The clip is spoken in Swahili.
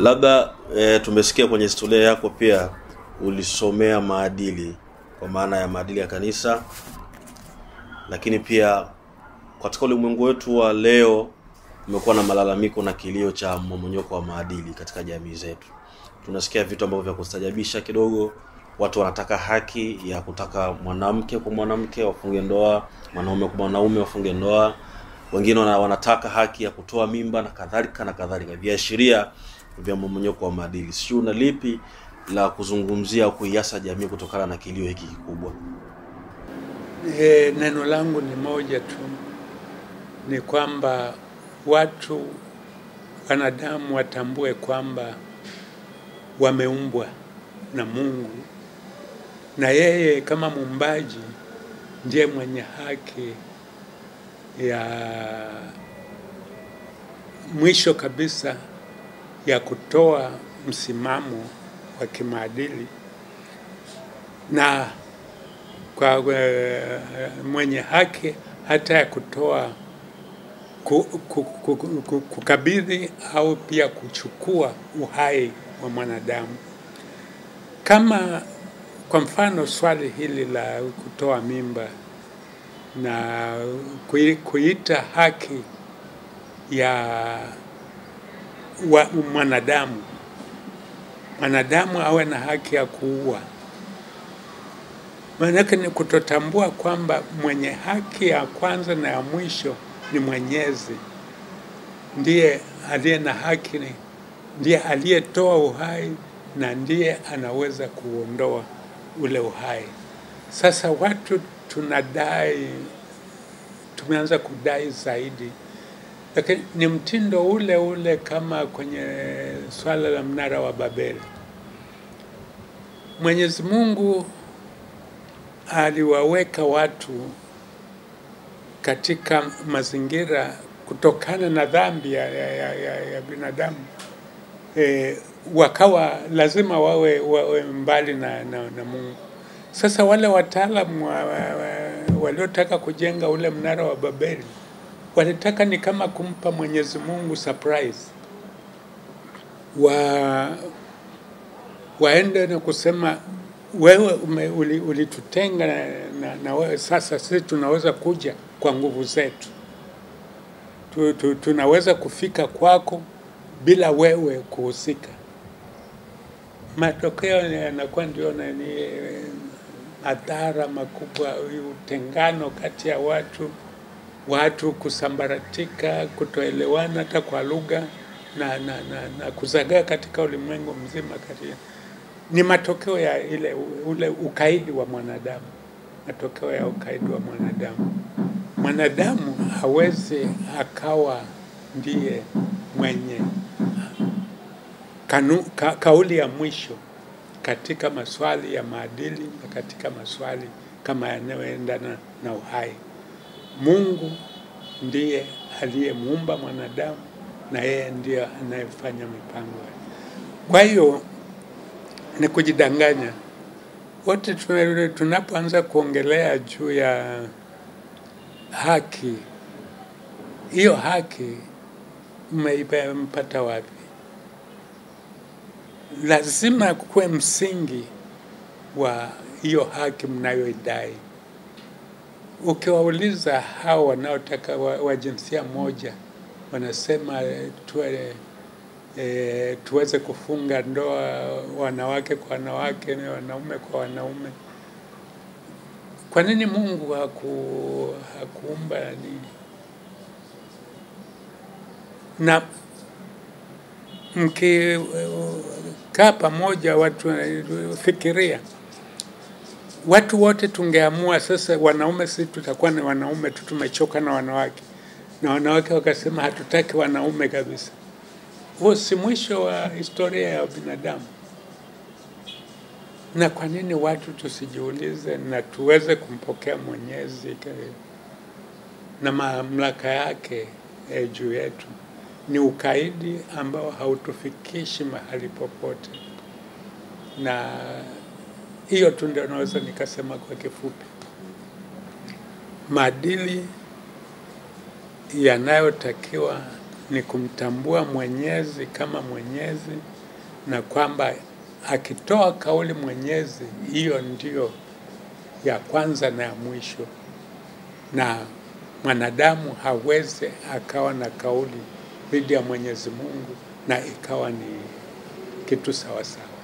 Labda tumesikia kwenye historia yako pia ulisomea maadili, kwa maana ya maadili ya kanisa, lakini pia katika ulimwengu wetu wa leo umekuwa na malalamiko na kilio cha mmomonyoko wa maadili katika jamii zetu. Tunasikia vitu ambavyo vya kustajabisha kidogo. Watu wanataka haki ya kutaka mwanamke kwa mwanamke wafunge ndoa, mwanaume kwa mwanaume wafunge ndoa. Wengine wanataka haki ya kutoa mimba na kadhalika na kadhalika. Viashiria vya mmomonyoko wa maadili. Sio una lipi la kuzungumzia kuiasa jamii kutokana na kilio hiki kikubwa? Neno langu ni moja tu, ni kwamba watu, wanadamu watambue kwamba wameumbwa na Mungu, na yeye kama muumbaji ndiye mwenye haki ya mwisho kabisa ya kutoa msimamo wa kimaadili, na kwa mwenye haki hata ya kutoa kukabidhi au pia kuchukua uhai wa mwanadamu. Kama kwa mfano swali hili la kutoa mimba na kuita haki ya mwanadamu, mwanadamu awe na haki ya kuua, manake ni kutotambua kwamba mwenye haki ya kwanza na ya mwisho ni Mwenyezi, ndiye aliye na haki, ndiye aliyetoa uhai na ndiye anaweza kuondoa ule uhai. Sasa watu tunadai, tumeanza kudai zaidi, lakini ni mtindo ule ule kama kwenye swala la mnara wa Babeli. Mwenyezi Mungu aliwaweka watu katika mazingira kutokana na dhambi ya binadamu, wakawa lazima wawe mbali na Mungu. Sasa wale wataalamu waliotaka kujenga ule mnara wa Babeli walitaka ni kama kumpa Mwenyezi Mungu surprise, waende na kusema wewe ulitutenga na wewe sasa sisi tunaweza kuja kwa nguvu zetu, tunaweza kufika kwako bila wewe kuhusika. Matokeo yanakuwa ndio ni madhara makubwa, utengano kati ya watu kusambaratika, kutoelewana hata kwa lugha na kuzagaa katika ulimwengu mzima katika. Ni matokeo ya ule ukaidi wa mwanadamu. Matokeo ya ukaidi wa mwanadamu. Mwanadamu hawezi akawa ndiye mwenye kauli ya mwisho katika maswali ya maadili na katika maswali kama yanayoendana na uhai. Mungu ndiye aliyemuumba mwanadamu na yeye ndiye anayefanya mipango. Kwa hiyo ni kujidanganya. Wote tunapoanza kuongelea juu ya haki, hiyo haki mmeipata wapi? Lazima kuwe msingi wa hiyo haki mnayoidai. Ukiwauliza hao wanaotaka wa jinsia moja, wanasema tuweze kufunga ndoa wanawake kwa wanawake na wanaume kwa wanaume. Kwa nini Mungu hakuumba nini? Na mkikaa pamoja watu, fikiria watu wote tungeamua sasa wanaume sisi tutakuwa ni wanaume tu, tumechoka na wanawake, na wanawake wakasema hatutaki wanaume kabisa. Huo si mwisho wa historia ya binadamu? Na kwa nini watu tusijiulize na tuweze kumpokea Mwenyezi na mamlaka yake juu yetu? Ni ukaidi ambao hautufikishi mahali popote, na hiyo tu ndio naweza nikasema kwa kifupi. Maadili yanayotakiwa ni kumtambua Mwenyezi kama Mwenyezi, na kwamba akitoa kauli Mwenyezi, hiyo ndiyo ya kwanza na ya mwisho, na mwanadamu hawezi akawa na kauli dhidi ya Mwenyezi Mungu na ikawa ni kitu sawasawa.